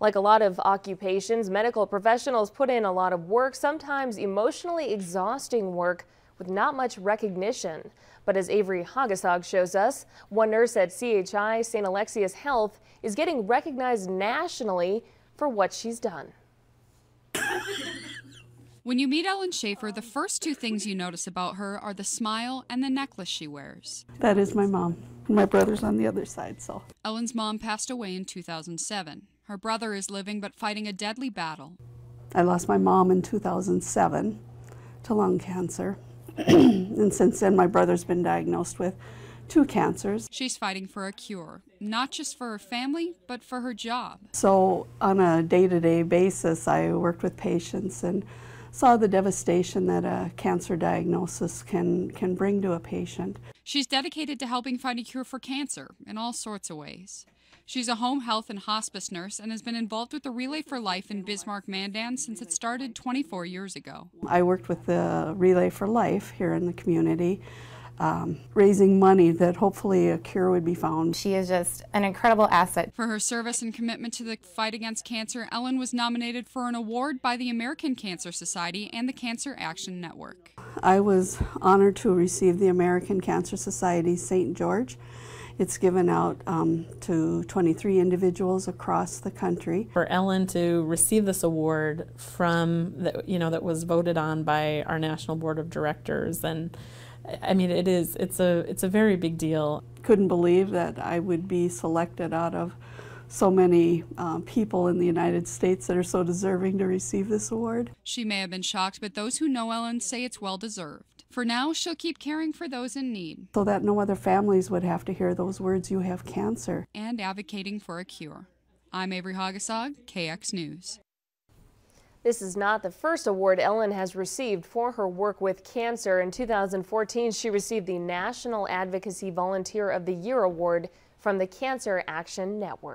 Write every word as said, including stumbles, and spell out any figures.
Like a lot of occupations, medical professionals put in a lot of work, sometimes emotionally exhausting work with not much recognition. But as Averi Haugesag shows us, one nurse at C H I Saint Alexius Health is getting recognized nationally for what she's done. When you meet Ellen Schafer, the first two things you notice about her are the smile and the necklace she wears. That is my mom. My brother's on the other side, so. Ellen's mom passed away in two thousand seven. Her brother is living but fighting a deadly battle. I lost my mom in two thousand seven to lung cancer. And since then, my brother's been diagnosed with two cancers. She's fighting for a cure, not just for her family, but for her job. So on a day-to-day basis, I worked with patients and saw the devastation that a cancer diagnosis can, can bring to a patient. She's dedicated to helping find a cure for cancer in all sorts of ways. She's a home health and hospice nurse and has been involved with the Relay for Life in Bismarck-Mandan since it started twenty-four years ago. I worked with the Relay for Life here in the community, um, raising money that hopefully a cure would be found. She is just an incredible asset. For her service and commitment to the fight against cancer, Ellen was nominated for an award by the American Cancer Society and the Cancer Action Network. I was honored to receive the American Cancer Society Saint George. It's given out um, to twenty-three individuals across the country. For Ellen to receive this award from, the, you know, that was voted on by our National Board of Directors, and I mean, it is, it's a, it's a very big deal. Couldn't believe that I would be selected out of so many uh, people in the United States that are so deserving to receive this award. She may have been shocked, but those who know Ellen say it's well-deserved. For now, she'll keep caring for those in need, so that no other families would have to hear those words, "You have cancer," and advocating for a cure. I'm Averi Haugesag, K X News. This is not the first award Ellen has received for her work with cancer. In two thousand fourteen, she received the National Advocacy Volunteer of the Year Award from the Cancer Action Network.